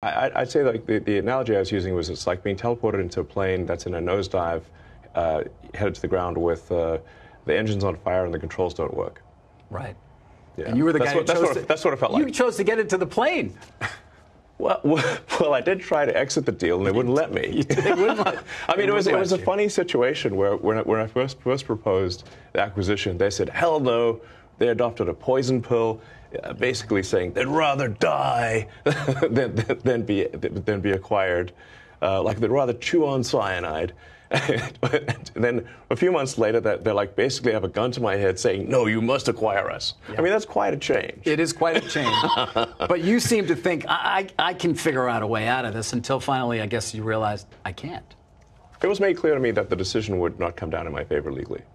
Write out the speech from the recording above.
I'd say, like, the analogy I was using was it's like being teleported into a plane that's in a nosedive, headed to the ground with the engines on fire and the controls don't work. Right. Yeah. And you were the guy who chose to... That's what it felt like. You chose to get into the plane. Well, I did try to exit the deal, and they wouldn't let me. They wouldn't let, I mean, it was a funny situation where when I first proposed the acquisition, they said, hell no. They adopted a poison pill, basically saying they'd rather die than be acquired. Like they'd rather chew on cyanide. And then a few months later, they're like basically have a gun to my head saying, no, you must acquire us. Yeah. I mean, that's quite a change. It is quite a change. But you seem to think, I can figure out a way out of this, until finally, I guess, you realized, I can't. It was made clear to me that the decision would not come down in my favor legally.